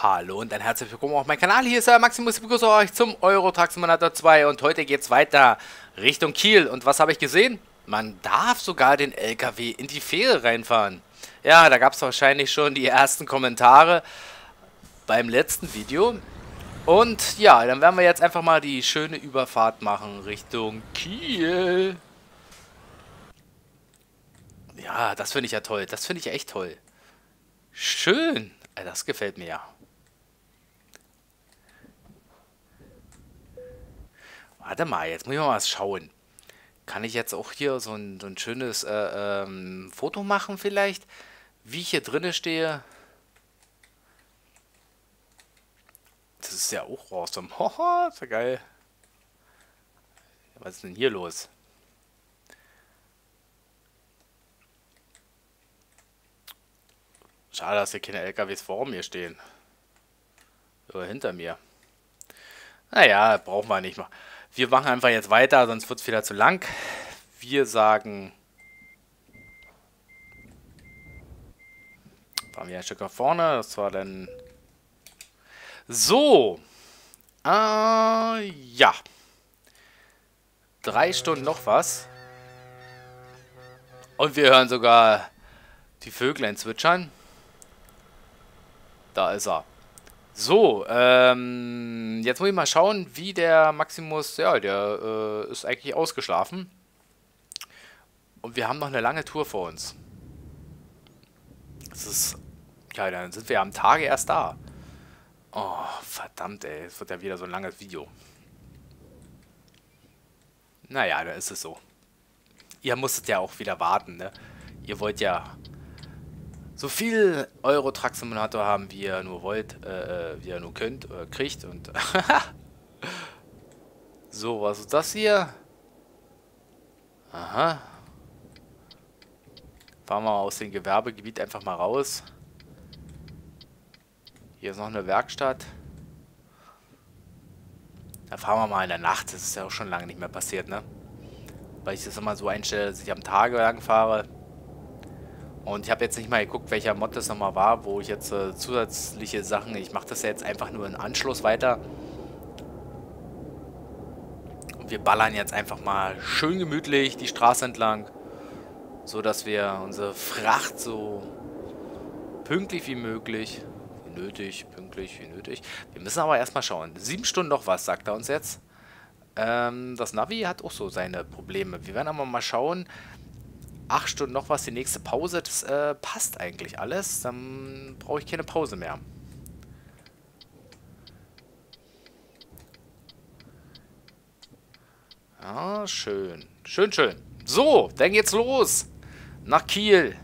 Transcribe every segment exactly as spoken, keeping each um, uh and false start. Hallo und ein herzlich willkommen auf meinem Kanal. Hier ist der Maximus, ich begrüße euch zum Euro Truck Simulator zwei und heute geht es weiter Richtung Kiel. Und was habe ich gesehen? Man darf sogar den L K W in die Fähre reinfahren. Ja, da gab es wahrscheinlich schon die ersten Kommentare beim letzten Video. Und ja, dann werden wir jetzt einfach mal die schöne Überfahrt machen Richtung Kiel. Ja, das finde ich ja toll. Das finde ich ja echt toll. Schön. Das gefällt mir ja. Warte mal, jetzt muss ich mal was schauen. Kann ich jetzt auch hier so ein, so ein schönes äh, ähm, Foto machen vielleicht? Wie ich hier drinne stehe. Das ist ja auch awesome. Hoho, ist ja geil. Was ist denn hier los? Schade, dass hier keine L K Ws vor mir stehen. Oder hinter mir. Naja, brauchen wir nicht mal. Wir machen einfach jetzt weiter, sonst wird es wieder zu lang. Wir sagen... Fahren wir ein Stück nach vorne. Das war dann... So. Ah, ja. Drei Stunden noch was. Und wir hören sogar die Vöglein zwitschern. Da ist er. So, ähm, jetzt muss ich mal schauen, wie der Maximus, ja, der äh, ist eigentlich ausgeschlafen. Und wir haben noch eine lange Tour vor uns. Das ist, ja, dann sind wir am Tage erst da. Oh, verdammt, ey, es wird ja wieder so ein langes Video. Naja, da ist es so. Ihr musstet ja auch wieder warten, ne? Ihr wollt ja... So viel Euro Truck Simulator haben, wie ihr nur wollt, äh, wie ihr nur könnt, äh, kriegt und... So, was ist das hier? Aha. Fahren wir aus dem Gewerbegebiet einfach mal raus. Hier ist noch eine Werkstatt. Da fahren wir mal in der Nacht, das ist ja auch schon lange nicht mehr passiert, ne? Weil ich das immer so einstelle, dass ich am Tage lang fahre. Und ich habe jetzt nicht mal geguckt, welcher Mod das nochmal war, wo ich jetzt äh, zusätzliche Sachen... Ich mache das ja jetzt einfach nur im Anschluss weiter. Und wir ballern jetzt einfach mal schön gemütlich die Straße entlang, so dass wir unsere Fracht so pünktlich wie möglich... Wie nötig, pünktlich wie nötig... Wir müssen aber erstmal schauen. Sieben Stunden noch was, sagt er uns jetzt. Ähm, das Navi hat auch so seine Probleme. Wir werden aber mal schauen... acht Stunden noch was, die nächste Pause, das äh, passt eigentlich alles, dann brauche ich keine Pause mehr. Ah, schön. Schön, schön. So, dann geht's los. Nach Kiel.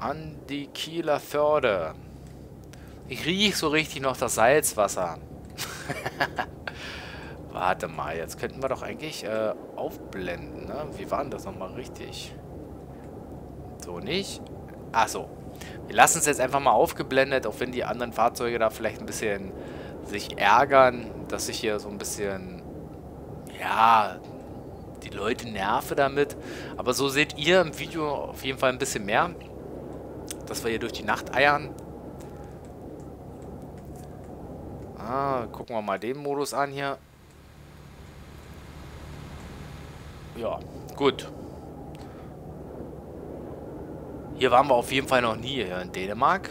An die Kieler Förde. Ich rieche so richtig noch das Salzwasser. Warte mal, jetzt könnten wir doch eigentlich äh, aufblenden, ne? Wie war denn das nochmal richtig? So nicht? Achso. Wir lassen es jetzt einfach mal aufgeblendet, auch wenn die anderen Fahrzeuge da vielleicht ein bisschen sich ärgern, dass ich hier so ein bisschen, ja, die Leute nerve damit. Aber so seht ihr im Video auf jeden Fall ein bisschen mehr, dass wir hier durch die Nacht eiern. Ah, gucken wir mal den Modus an hier. Ja, gut. Hier waren wir auf jeden Fall noch nie, hier in Dänemark.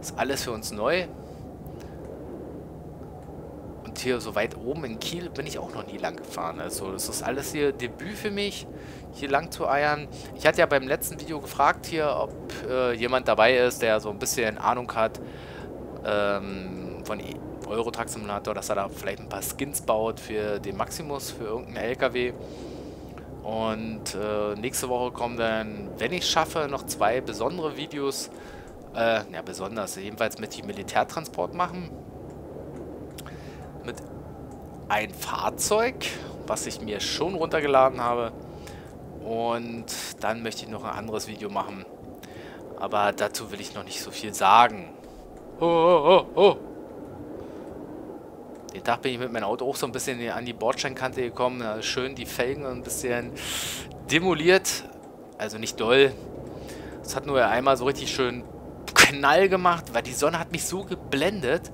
Ist alles für uns neu. Und hier so weit oben in Kiel bin ich auch noch nie lang gefahren. Also das ist alles hier Debüt für mich, hier lang zu eiern. Ich hatte ja beim letzten Video gefragt hier, ob äh, jemand dabei ist, der so ein bisschen Ahnung hat ähm, von... E Euro Truck Simulator, dass er da vielleicht ein paar Skins baut für den Maximus, für irgendeinen L K W. Und äh, nächste Woche kommen dann, wenn ich es schaffe, noch zwei besondere Videos. Äh, ja, besonders. Jedenfalls mit dem Militärtransport machen. Mit ein Fahrzeug, was ich mir schon runtergeladen habe. Und dann möchte ich noch ein anderes Video machen. Aber dazu will ich noch nicht so viel sagen. Oh, oh, oh, oh. Den Tag bin ich mit meinem Auto auch so ein bisschen an die Bordsteinkante gekommen. Schön die Felgen ein bisschen demoliert. Also nicht doll. Es hat nur einmal so richtig schön Knall gemacht, weil die Sonne hat mich so geblendet.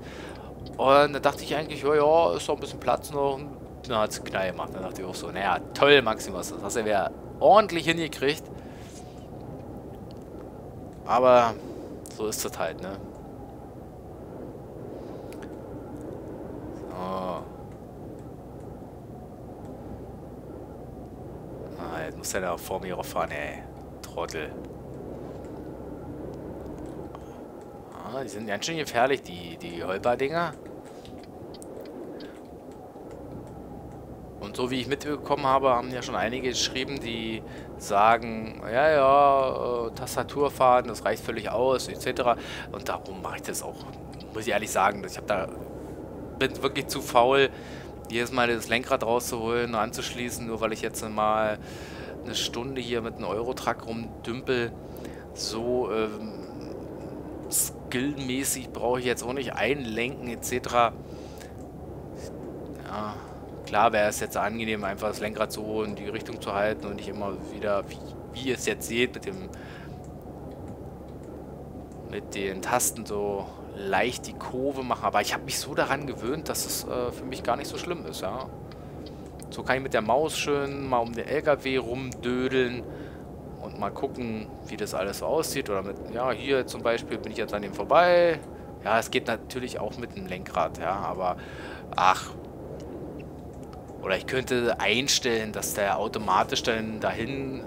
Und da dachte ich eigentlich, ja, ja, ist doch ein bisschen Platz noch. Und dann hat es Knall gemacht. Dann dachte ich auch so, naja, toll, Maximus, das hast du ja ordentlich hingekriegt. Aber so ist das halt, ne? So. Ah, jetzt muss der da vor mir rauffahren, ey. Trottel. Ah, die sind ganz schön gefährlich, die, die Holper-Dinger. Und so wie ich mitbekommen habe, haben ja schon einige geschrieben, die sagen, ja, ja, äh, Tastaturfaden, das reicht völlig aus, et cetera. Und darum mache ich das auch, muss ich ehrlich sagen. Ich habe da, bin wirklich zu faul, jedes Mal das Lenkrad rauszuholen, anzuschließen, nur weil ich jetzt mal eine Stunde hier mit einem Euro Truck rumdümpel. So ähm, skillmäßig brauche ich jetzt auch nicht einlenken, et cetera. Ja. Klar wäre es jetzt angenehm, einfach das Lenkrad so in die Richtung zu halten und nicht immer wieder, wie, wie ihr es jetzt seht, mit dem mit den Tasten so leicht die Kurve machen. Aber ich habe mich so daran gewöhnt, dass es äh, für mich gar nicht so schlimm ist, ja. So kann ich mit der Maus schön mal um den L K W rumdödeln und mal gucken, wie das alles so aussieht. Oder mit, ja, hier zum Beispiel bin ich jetzt an dem vorbei. Ja, es geht natürlich auch mit dem Lenkrad, ja, aber ach. Oder ich könnte einstellen, dass der automatisch dann dahin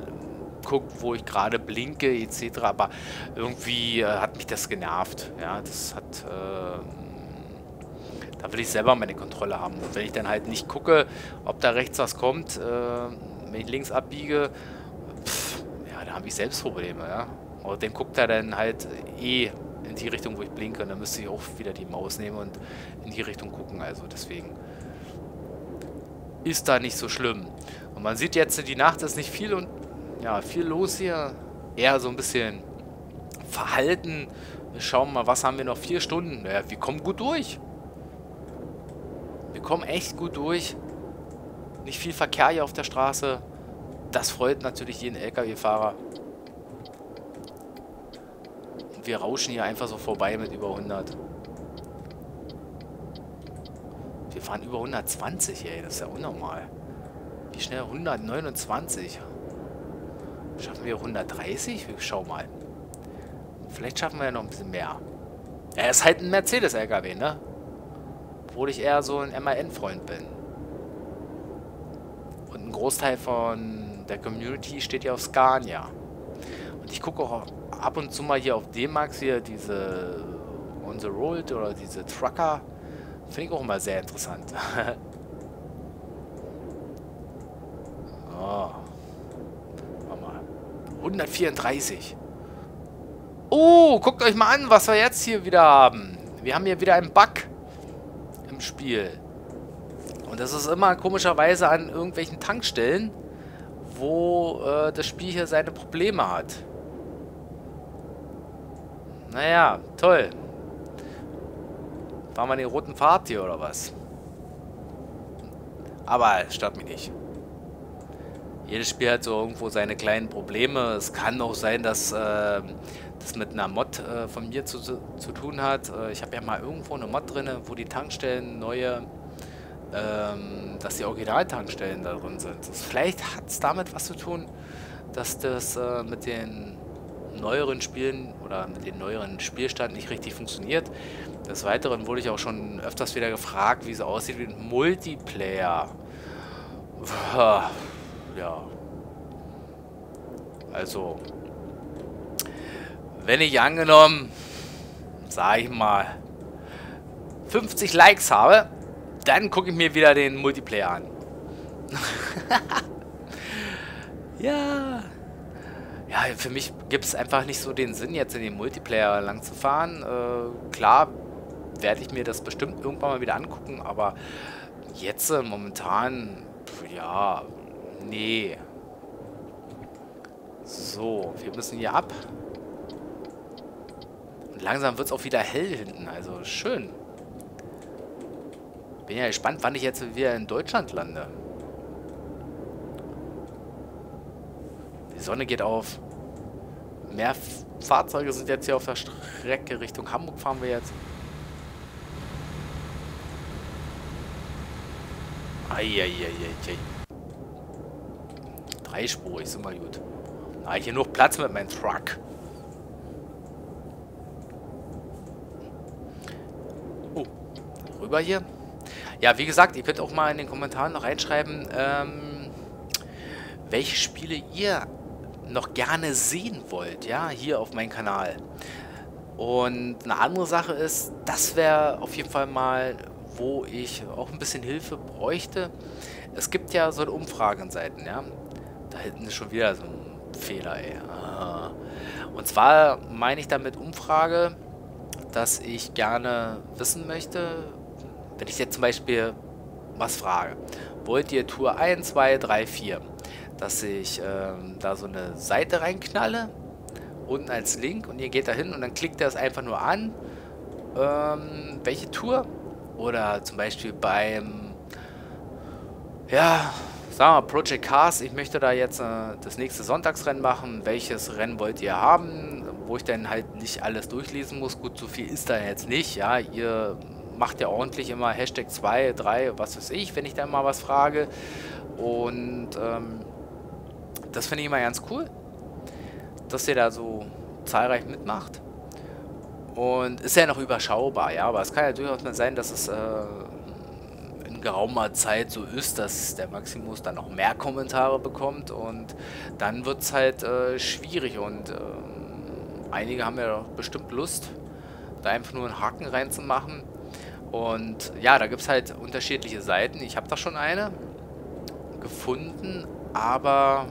guckt, wo ich gerade blinke, et cetera. Aber irgendwie äh, hat mich das genervt. Ja, das hat... Äh, da will ich selber meine Kontrolle haben. Und wenn ich dann halt nicht gucke, ob da rechts was kommt, äh, wenn ich links abbiege, pff, ja, da habe ich selbst Probleme, ja. Aber dann guckt er dann halt eh in die Richtung, wo ich blinke. Und dann müsste ich auch wieder die Maus nehmen und in die Richtung gucken. Also deswegen... ist da nicht so schlimm. Und man sieht jetzt, die Nacht ist nicht viel und ja, viel los hier. Eher so ein bisschen verhalten. Wir schauen mal, was haben wir noch? Vier Stunden. Naja, wir kommen gut durch. Wir kommen echt gut durch. Nicht viel Verkehr hier auf der Straße. Das freut natürlich jeden L K W-Fahrer. Und wir rauschen hier einfach so vorbei mit über hundert. Wir fahren über hundertzwanzig, ey. Das ist ja unnormal. Wie schnell? hundertneunundzwanzig. Schaffen wir hundertdreißig? Wir schauen mal. Vielleicht schaffen wir ja noch ein bisschen mehr. Er ist halt ein Mercedes-L K W, ne? Obwohl ich eher so ein M A N-Freund bin. Und ein Großteil von der Community steht ja auf Scania. Und ich gucke auch ab und zu mal hier auf D-Max hier diese On the Road oder diese Trucker. Finde ich auch immer sehr interessant. Oh. Warte mal. hundertvierunddreißig. Oh, guckt euch mal an, was wir jetzt hier wieder haben. Wir haben hier wieder einen Bug im Spiel. Und das ist immer komischerweise an irgendwelchen Tankstellen, wo äh, das Spiel hier seine Probleme hat. Naja, toll. Fahren wir den roten Pfad hier, oder was? Aber stört mich nicht. Jedes Spiel hat so irgendwo seine kleinen Probleme. Es kann auch sein, dass äh, das mit einer Mod äh, von mir zu, zu tun hat. Äh, ich habe ja mal irgendwo eine Mod drin, wo die Tankstellen neue, ähm, dass die Originaltankstellen da drin sind. Das, vielleicht hat es damit was zu tun, dass das äh, mit den neueren Spielen oder mit den neueren Spielstand nicht richtig funktioniert. Des Weiteren wurde ich auch schon öfters wieder gefragt, wie es aussieht mit Multiplayer. Ja. Also, wenn ich angenommen, sage ich mal, fünfzig Likes habe, dann gucke ich mir wieder den Multiplayer an. Ja. Ja, für mich gibt es einfach nicht so den Sinn, jetzt in den Multiplayer lang zu fahren. Äh, klar werde ich mir das bestimmt irgendwann mal wieder angucken, aber jetzt äh, momentan, pf, ja, nee. So, wir müssen hier ab. Und langsam wird es auch wieder hell hinten, also schön. Bin ja gespannt, wann ich jetzt wieder in Deutschland lande. Die Sonne geht auf. Mehr Fahrzeuge sind jetzt hier auf der Strecke. Richtung Hamburg fahren wir jetzt. Eieieiei. Dreispurig, ist immer gut. Na, hier noch Platz mit meinem Truck. Oh, rüber hier. Ja, wie gesagt, ihr könnt auch mal in den Kommentaren noch reinschreiben, ähm, welche Spiele ihr noch gerne sehen wollt, ja, hier auf meinem Kanal. Und eine andere Sache ist, das wäre auf jeden Fall mal, wo ich auch ein bisschen Hilfe bräuchte. Es gibt ja so eine Umfragenseiten, ja. Da hinten ist schon wieder so ein Fehler, ey. Und zwar meine ich damit Umfrage, dass ich gerne wissen möchte, wenn ich jetzt zum Beispiel was frage, wollt ihr Tour eins, zwei, drei, vier, dass ich ähm, da so eine Seite reinknalle, unten als Link, und ihr geht da hin und dann klickt ihr das einfach nur an, ähm, welche Tour, oder zum Beispiel beim, ja, sagen wir mal, Project Cars, ich möchte da jetzt äh, das nächste Sonntagsrennen machen, welches Rennen wollt ihr haben, wo ich dann halt nicht alles durchlesen muss, gut, so viel ist da jetzt nicht, ja, ihr macht ja ordentlich immer Hashtag zwei, drei, was weiß ich, wenn ich dann mal was frage. Und ähm, das finde ich immer ganz cool, dass ihr da so zahlreich mitmacht. Und ist ja noch überschaubar, ja, aber es kann ja durchaus mal sein, dass es äh, in geraumer Zeit so ist, dass der Maximus dann noch mehr Kommentare bekommt und dann wird es halt äh, schwierig. Und äh, einige haben ja doch bestimmt Lust, da einfach nur einen Haken reinzumachen. Und ja, da gibt es halt unterschiedliche Seiten. Ich habe da schon eine gefunden, aber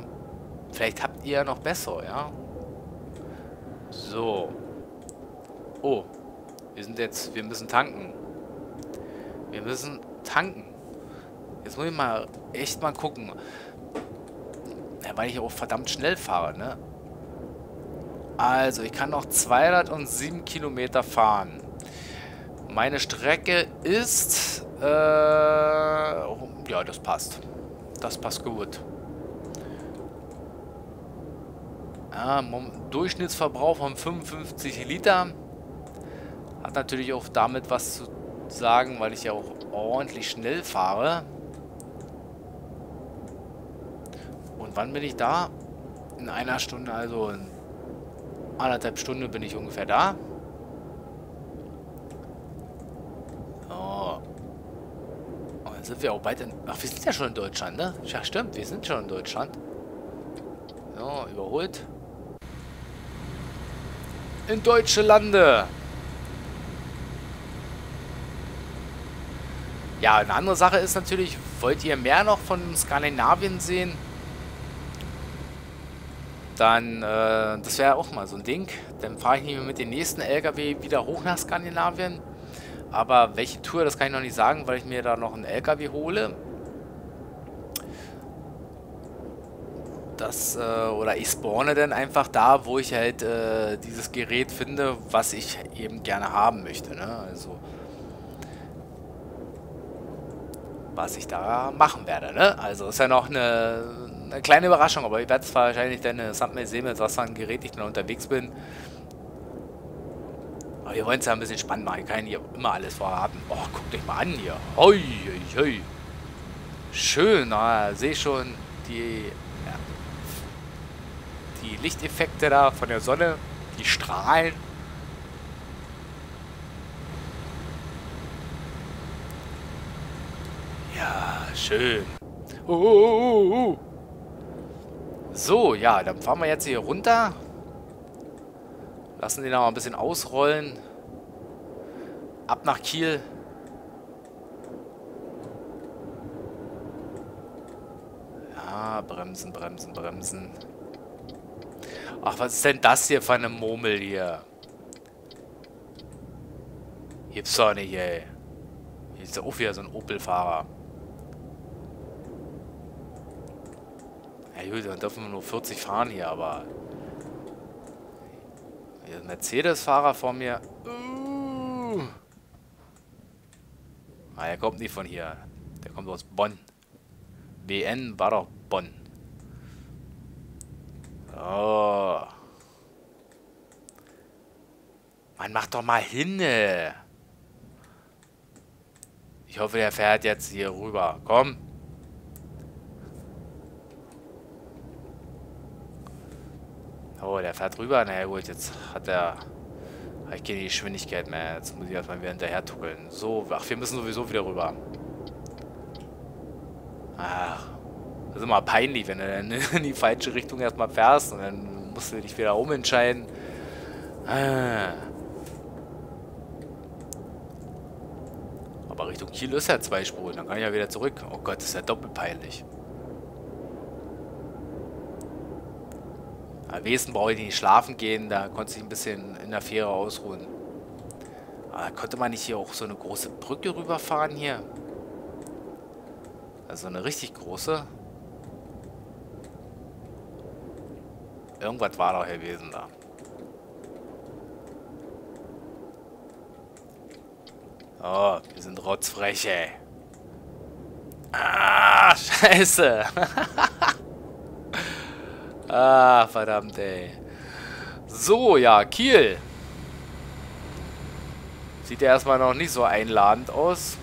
vielleicht habt ihr ja noch bessere, ja? So. Oh, wir sind jetzt, wir müssen tanken. Wir müssen tanken. Jetzt muss ich mal echt mal gucken. Ja, weil ich auch verdammt schnell fahre, ne? Also, ich kann noch zweihundertsieben Kilometer fahren. Meine Strecke ist, äh, ja, das passt. Das passt gut. Ja, Durchschnittsverbrauch von fünfundfünfzig Liter. Hat natürlich auch damit was zu sagen, weil ich ja auch ordentlich schnell fahre. Und wann bin ich da? In einer Stunde, also in anderthalb Stunden bin ich ungefähr da. Sind wir auch bald in... Ach, wir sind ja schon in Deutschland, ne? Ja, stimmt, wir sind schon in Deutschland. So, überholt. In deutsche Lande. Ja, eine andere Sache ist natürlich, wollt ihr mehr noch von Skandinavien sehen? Dann, äh, das wäre auch mal so ein Ding. Dann fahre ich nicht mehr mit dem nächsten L K W wieder hoch nach Skandinavien. Aber welche Tour, das kann ich noch nicht sagen, weil ich mir da noch einen L K W hole. Das, äh, oder ich spawne dann einfach da, wo ich halt äh, dieses Gerät finde, was ich eben gerne haben möchte, ne? Also, was ich da machen werde, ne? Also, ist ja noch eine, eine kleine Überraschung, aber ich werde es wahrscheinlich dann eine Thumbnail sehen, mit was für ein Gerät ich dann unterwegs bin. Aber wir wollen es ja ein bisschen spannend machen. Ich kann hier immer alles verraten. Oh, guckt euch mal an hier. Oi, oi, oi. Schön, ah, sehe schon die, ja, die Lichteffekte da von der Sonne. Die Strahlen. Ja, schön. Oh, oh, oh, oh. So, ja, dann fahren wir jetzt hier runter. Lassen den noch mal ein bisschen ausrollen. Ab nach Kiel. Ja, bremsen, bremsen, bremsen. Ach, was ist denn das hier für eine Murmel hier? Gibt's doch nicht, ey. Hier ist ja auch wieder so ein Opel-Fahrer. Ja gut, dann dürfen wir nur vierzig fahren hier, aber... Mercedes-Fahrer vor mir. Uh. Ah, der kommt nicht von hier. Der kommt aus Bonn. B N war doch Bonn. Oh. Mann, mach doch mal hin. Ich hoffe, der fährt jetzt hier rüber. Komm. Oh, der fährt rüber. Na ja, gut, jetzt hat er... Ich gehe die Geschwindigkeit mehr. Jetzt muss ich erstmal wieder hinterher tuckeln. So, ach, wir müssen sowieso wieder rüber. Ach, das ist immer peinlich, wenn du dann in die falsche Richtung erstmal fährst und dann musst du dich wieder umentscheiden. Ah. Aber Richtung Kiel ist ja zwei Spuren, dann kann ich ja wieder zurück. Oh Gott, das ist ja doppelt peinlich. Am besten brauche ich nicht schlafen gehen, da konnte ich ein bisschen in der Fähre ausruhen. Aber konnte man nicht hier auch so eine große Brücke rüberfahren hier? Also eine richtig große. Irgendwas war doch gewesen da. Oh, wir sind rotzfrech, ey. Ah, scheiße. Ah, verdammt, ey. So, ja, Kiel. Sieht ja erstmal noch nicht so einladend aus.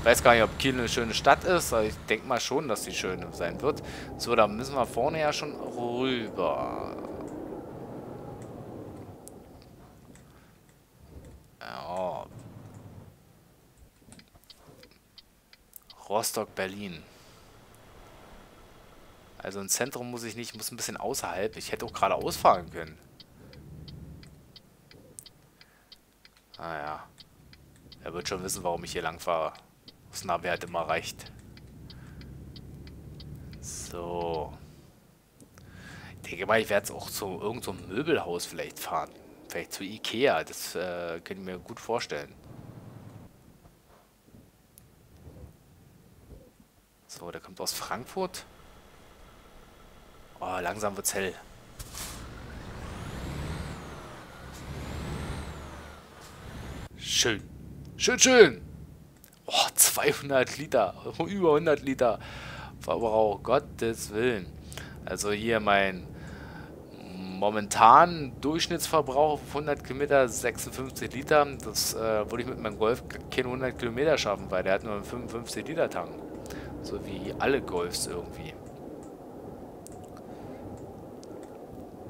Ich weiß gar nicht, ob Kiel eine schöne Stadt ist, aber ich denke mal schon, dass die schön sein wird. So, da müssen wir vorne ja schon rüber. Oh. Rostock, Berlin. Also ins Zentrum muss ich nicht, ich muss ein bisschen außerhalb. Ich hätte auch gerade ausfahren können. Naja. Er wird schon wissen, warum ich hier lang fahre. Das Navi hat immer recht. So. Ich denke mal, ich werde jetzt auch zu irgendeinem Möbelhaus vielleicht fahren. Vielleicht zu Ikea. Das äh, kann ich mir gut vorstellen. So, der kommt aus Frankfurt. Oh, langsam wird's hell. Schön. Schön, schön. Oh, zweihundert Liter. Über hundert Liter. Verbrauch, Gottes Willen. Also hier mein momentanen Durchschnittsverbrauch auf hundert Kilometer, sechsundfünfzig Liter. Das äh, würde ich mit meinem Golf keine hundert Kilometer schaffen, weil der hat nur einen fünfundfünfzig Liter Tank. So wie alle Golfs irgendwie.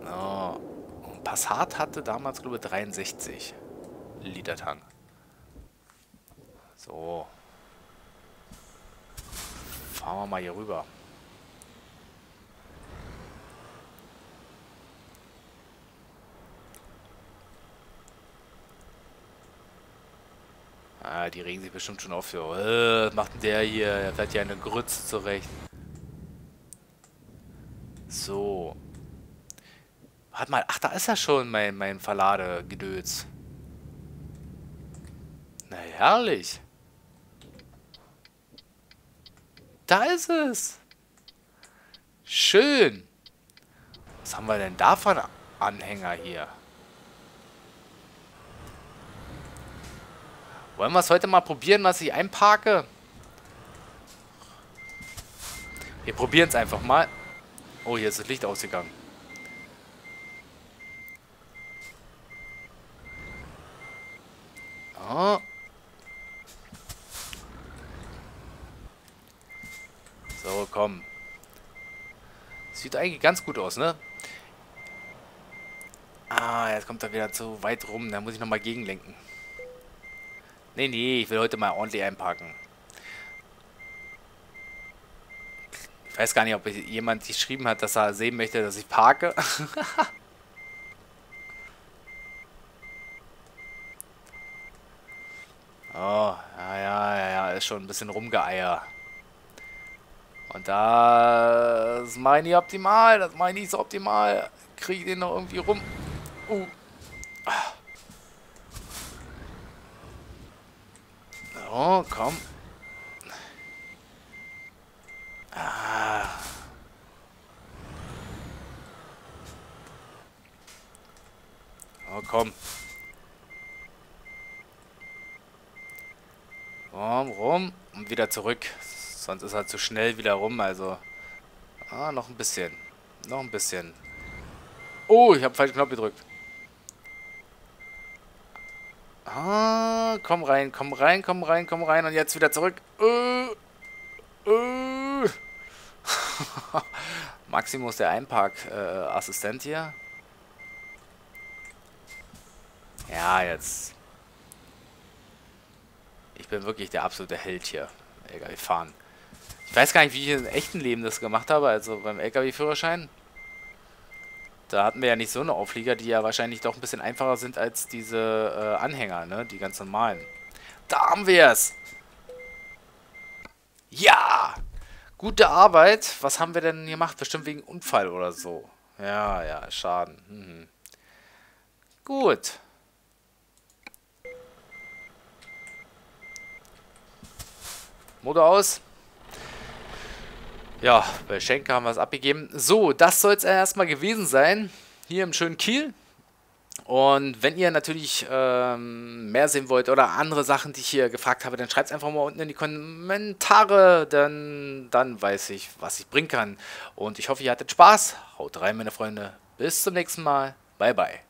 Oh. Und Passat hatte damals, glaube ich, dreiundsechzig Liter Tank. So. Fahren wir mal hier rüber. Ah, die regen sich bestimmt schon auf. So. Äh, was macht denn der hier? Er fährt ja eine Grütze zurecht. So. Warte mal. Ach, da ist ja schon mein, mein Verladegedöns. Na, herrlich. Da ist es. Schön. Was haben wir denn da für einen Anhänger hier? Wollen wir es heute mal probieren, was ich einparke? Wir probieren es einfach mal. Oh, hier ist das Licht ausgegangen. Oh. So, komm. Sieht eigentlich ganz gut aus, ne? Ah, jetzt kommt er wieder zu weit rum. Da muss ich nochmal gegenlenken. Nee, nee, ich will heute mal ordentlich einpacken. Ich weiß gar nicht, ob jemand geschrieben hat, dass er sehen möchte, dass ich parke. Oh, ja, ja, ja, ja, ist schon ein bisschen rumgeeier. Und das mache ich nicht optimal, das mache ich nicht so optimal. Kriege ich den noch irgendwie rum? Uh. Oh, komm. Ah. Oh, komm. Rum, rum und wieder zurück. Sonst ist er zu schnell wieder rum, also... Ah, noch ein bisschen. Noch ein bisschen. Oh, ich habe falschen Knopf gedrückt. Ah, komm rein, komm rein, komm rein, komm rein. Und jetzt wieder zurück. Äh, äh. Maximus, der Einpark-Assistent äh, hier. Ja, jetzt. Ich bin wirklich der absolute Held hier. L K W fahren. Ich weiß gar nicht, wie ich im echten Leben das gemacht habe. Also beim L K W-Führerschein. Da hatten wir ja nicht so eine Auflieger, die ja wahrscheinlich doch ein bisschen einfacher sind als diese äh, Anhänger, ne? Die ganz normalen. Da haben wir es! Ja! Gute Arbeit. Was haben wir denn gemacht? Bestimmt wegen Unfall oder so. Ja, ja, Schaden. Hm. Gut. Motor aus. Ja, bei Schenker haben wir es abgegeben. So, das soll es erstmal gewesen sein. Hier im schönen Kiel. Und wenn ihr natürlich ähm, mehr sehen wollt oder andere Sachen, die ich hier gefragt habe, dann schreibt es einfach mal unten in die Kommentare. Denn dann weiß ich, was ich bringen kann. Und ich hoffe, ihr hattet Spaß. Haut rein, meine Freunde. Bis zum nächsten Mal. Bye, bye.